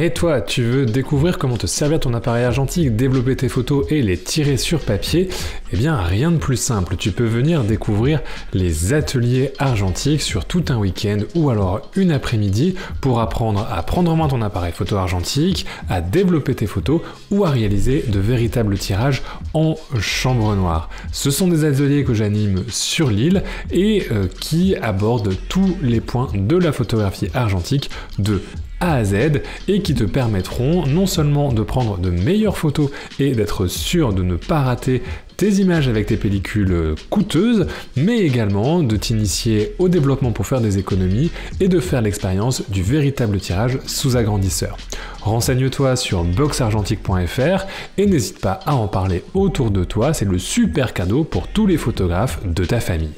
Et toi, tu veux découvrir comment te servir ton appareil argentique, développer tes photos et les tirer sur papier? Eh bien, rien de plus simple, tu peux venir découvrir les ateliers argentiques sur tout un week-end ou alors une après-midi pour apprendre à prendre en main ton appareil photo argentique, à développer tes photos ou à réaliser de véritables tirages en chambre noire. Ce sont des ateliers que j'anime sur l'île et qui abordent tous les points de la photographie argentique de A à Z et qui te permettront non seulement de prendre de meilleures photos et d'être sûr de ne pas rater tes images avec tes pellicules coûteuses, mais également de t'initier au développement pour faire des économies et de faire l'expérience du véritable tirage sous agrandisseur. Renseigne-toi sur boxargentique.fr et n'hésite pas à en parler autour de toi, c'est le super cadeau pour tous les photographes de ta famille.